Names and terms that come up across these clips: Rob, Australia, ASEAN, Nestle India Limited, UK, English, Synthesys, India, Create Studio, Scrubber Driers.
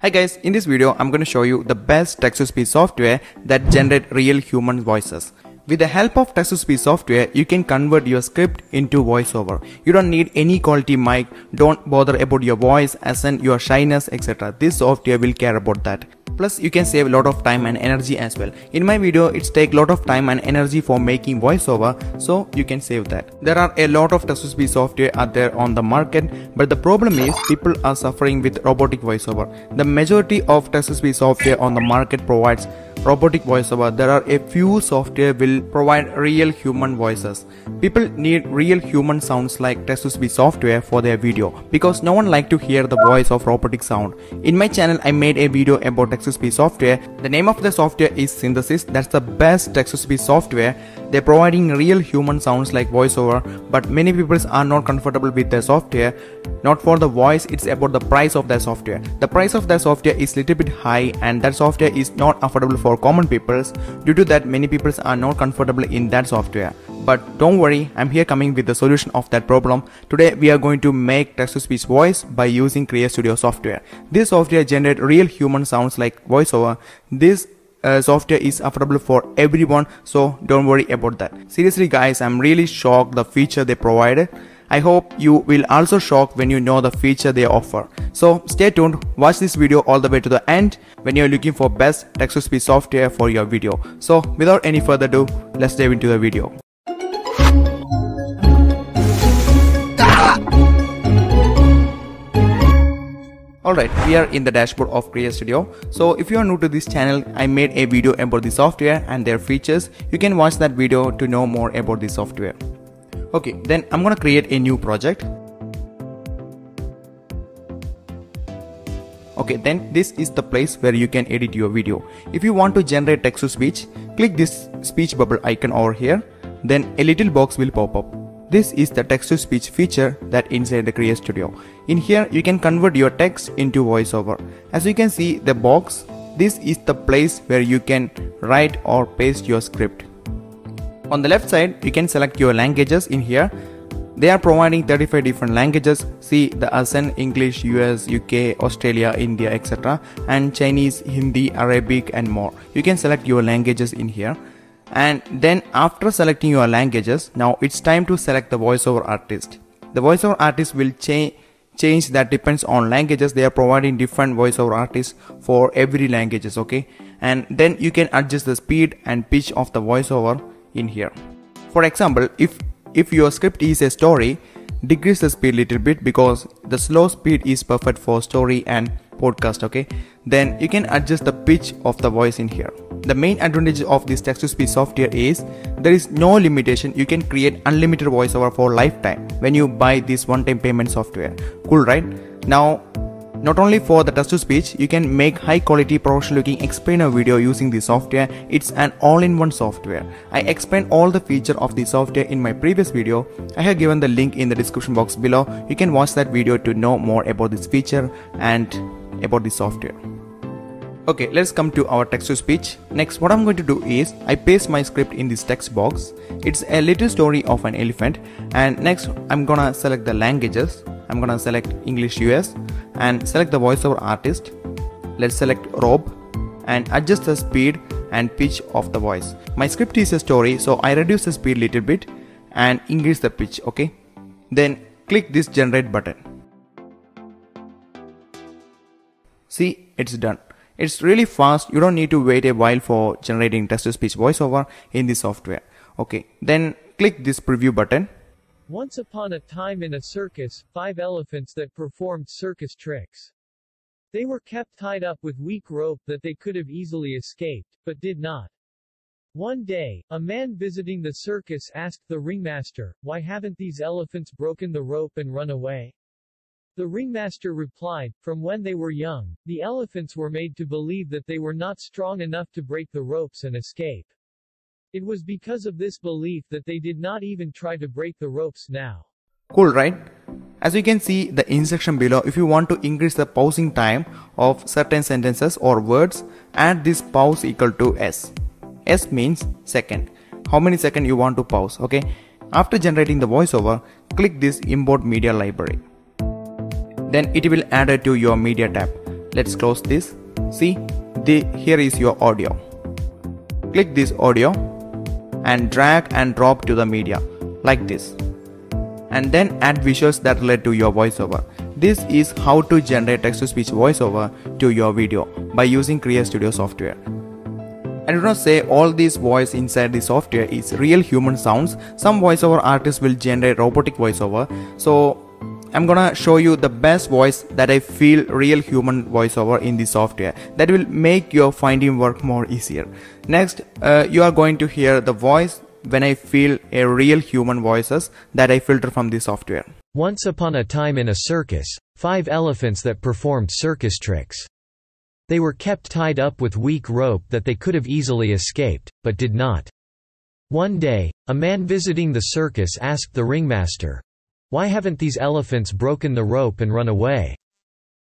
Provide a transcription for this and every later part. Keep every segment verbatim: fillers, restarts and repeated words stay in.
Hi guys, in this video I'm going to show you the best text-to-speech software that generate real human voices. With the help of text-to-speech software, you can convert your script into voiceover. You don't need any quality mic, don't bother about your voice, accent, your shyness, et cetera. This software will care about that. Plus, you can save a lot of time and energy as well. In my video, it's take a lot of time and energy for making voiceover, so you can save that. There are a lot of text-to-speech software out there on the market, but the problem is people are suffering with robotic voiceover. The majority of text-to-speech software on the market provides robotic voiceover. There are a few software will provide real human voices. People need real human sounds like text-to-speech software for their video because no one like to hear the voice of robotic sound. In my channel, I made a video about text-to-speech software. The name of the software is Synthesys. That's the best text-to-speech software. They're providing real human sounds like voiceover, but many people are not comfortable with their software. Not for the voice, it's about the price of their software. The price of their software is little bit high and that software is not affordable for common people. Due to that, many people are not comfortable in that software. But don't worry, I'm here coming with the solution of that problem. Today we are going to make text-to-speech voice by using Create Studio software. This software generates real human sounds like voiceover. This Uh, software is affordable for everyone, so don't worry about that. Seriously guys, I'm really shocked the feature they provided. I hope you will also shock when you know the feature they offer. So stay tuned, watch this video all the way to the end when you're looking for best text-to-speech software for your video. So without any further ado, let's dive into the video. Alright, we are in the dashboard of Create Studio. So if you are new to this channel, I made a video about the software and their features. You can watch that video to know more about the software. Okay, then I'm gonna create a new project. Okay, then this is the place where you can edit your video. If you want to generate text to speech, click this speech bubble icon over here. Then a little box will pop up. This is the text-to-speech feature that inside the Create Studio. In here, you can convert your text into voiceover. As you can see the box, this is the place where you can write or paste your script. On the left side, you can select your languages in here. They are providing thirty-five different languages. See the ASEAN, English, U S, U K, Australia, India, et cetera. And Chinese, Hindi, Arabic and more. You can select your languages in here. And then after selecting your languages, now it's time to select the voiceover artist. The voiceover artist will cha change that depends on languages. They are providing different voiceover artists for every languages, okay? And then you can adjust the speed and pitch of the voiceover in here. For example, if, if your script is a story, decrease the speed little bit because the slow speed is perfect for story and podcast, okay? Then you can adjust the pitch of the voice in here. The main advantage of this text-to-speech software is there is no limitation. You can create unlimited voiceover for lifetime when you buy this one-time payment software. Cool, right? Now, not only for the text-to-speech, you can make high-quality, professional-looking explainer video using this software. It's an all-in-one software. I explained all the features of the software in my previous video. I have given the link in the description box below. You can watch that video to know more about this feature and about the software. Okay, let's come to our text-to-speech. Next, what I'm going to do is, I paste my script in this text box. It's a little story of an elephant. And next, I'm gonna select the languages. I'm gonna select English U S and select the voiceover artist. Let's select Rob and adjust the speed and pitch of the voice. My script is a story, so I reduce the speed a little bit and increase the pitch, okay? Then click this generate button. See, it's done. It's really fast. You don't need to wait a while for generating text-to-speech voiceover in the software. Okay, then click this preview button. Once upon a time in a circus, five elephants that performed circus tricks. They were kept tied up with weak rope that they could have easily escaped, but did not. One day, a man visiting the circus asked the ringmaster, "Why haven't these elephants broken the rope and run away?" The ringmaster replied, "From when they were young, the elephants were made to believe that they were not strong enough to break the ropes and escape. It was because of this belief that they did not even try to break the ropes now." Cool, right? As you can see the instruction below, if you want to increase the pausing time of certain sentences or words, add this pause equal to S. S means second. How many seconds you want to pause, okay? After generating the voiceover, click this import media library. Then it will add it to your media tab. Let's close this. See, the, here is your audio. Click this audio and drag and drop to the media like this, and then add visuals that relate to your voiceover. This is how to generate text-to-speech voiceover to your video by using Create Studio software. I do not say all these voice inside the software is real human sounds. Some voiceover artists will generate robotic voiceover. So I'm gonna show you the best voice that I feel real human voiceover in the software. That will make your finding work more easier. Next, uh, you are going to hear the voice when I feel a real human voices that I filter from the software. Once upon a time in a circus, five elephants that performed circus tricks. They were kept tied up with weak rope that they could have easily escaped, but did not. One day, a man visiting the circus asked the ringmaster, "Why haven't these elephants broken the rope and run away?"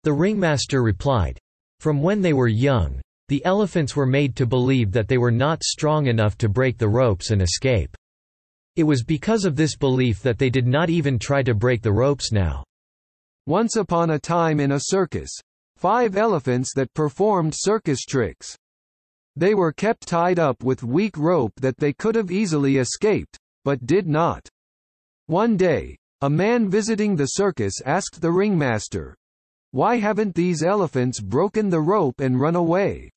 The ringmaster replied, "From when they were young, the elephants were made to believe that they were not strong enough to break the ropes and escape. It was because of this belief that they did not even try to break the ropes now." Once upon a time in a circus, five elephants that performed circus tricks. They were kept tied up with weak rope that they could have easily escaped, but did not. One day, a man visiting the circus asked the ringmaster, "Why haven't these elephants broken the rope and run away?"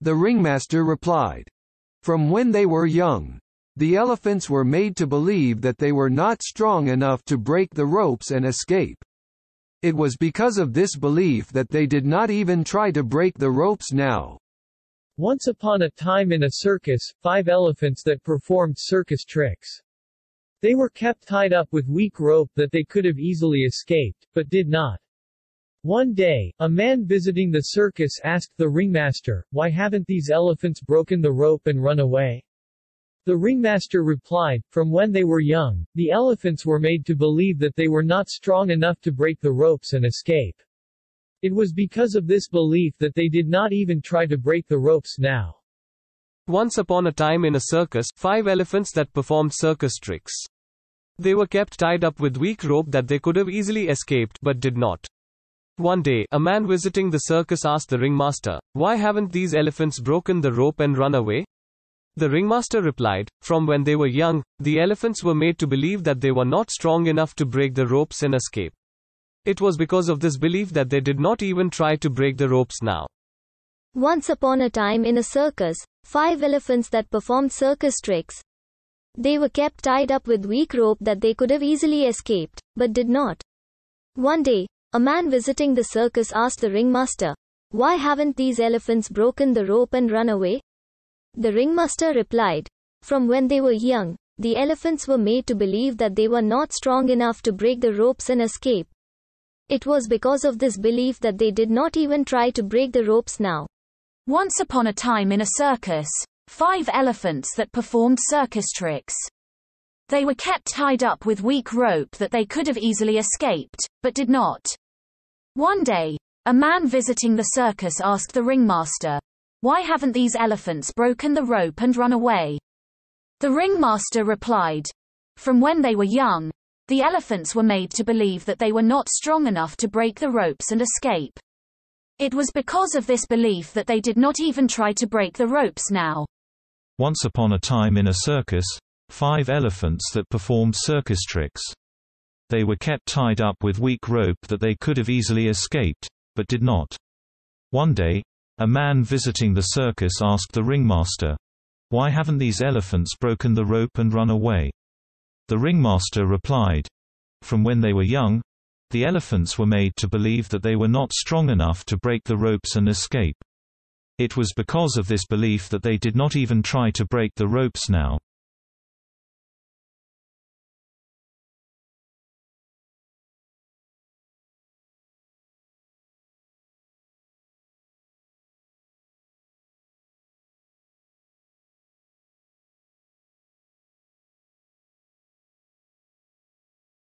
The ringmaster replied, "From when they were young, the elephants were made to believe that they were not strong enough to break the ropes and escape. It was because of this belief that they did not even try to break the ropes now." Once upon a time in a circus, five elephants that performed circus tricks. They were kept tied up with weak rope that they could have easily escaped, but did not. One day, a man visiting the circus asked the ringmaster, "Why haven't these elephants broken the rope and run away?" The ringmaster replied, "From when they were young, the elephants were made to believe that they were not strong enough to break the ropes and escape. It was because of this belief that they did not even try to break the ropes now." Once upon a time in a circus, five elephants that performed circus tricks. They were kept tied up with weak rope that they could have easily escaped, but did not. One day, a man visiting the circus asked the ringmaster, "Why haven't these elephants broken the rope and run away?" The ringmaster replied, "From when they were young, the elephants were made to believe that they were not strong enough to break the ropes and escape. It was because of this belief that they did not even try to break the ropes now." Once upon a time in a circus, five elephants that performed circus tricks. They were kept tied up with weak rope that they could have easily escaped, but did not. One day, a man visiting the circus asked the ringmaster, "Why haven't these elephants broken the rope and run away?" The ringmaster replied, "From when they were young, the elephants were made to believe that they were not strong enough to break the ropes and escape. It was because of this belief that they did not even try to break the ropes now." Once upon a time in a circus, five elephants that performed circus tricks. They were kept tied up with weak rope that they could have easily escaped, but did not. One day, a man visiting the circus asked the ringmaster, "Why haven't these elephants broken the rope and run away?" The ringmaster replied, "From when they were young, the elephants were made to believe that they were not strong enough to break the ropes and escape. It was because of this belief that they did not even try to break the ropes now." Once upon a time in a circus, five elephants that performed circus tricks. They were kept tied up with weak rope that they could have easily escaped, but did not. One day, a man visiting the circus asked the ringmaster, "Why haven't these elephants broken the rope and run away?" The ringmaster replied, "From when they were young, the elephants were made to believe that they were not strong enough to break the ropes and escape. It was because of this belief that they did not even try to break the ropes now."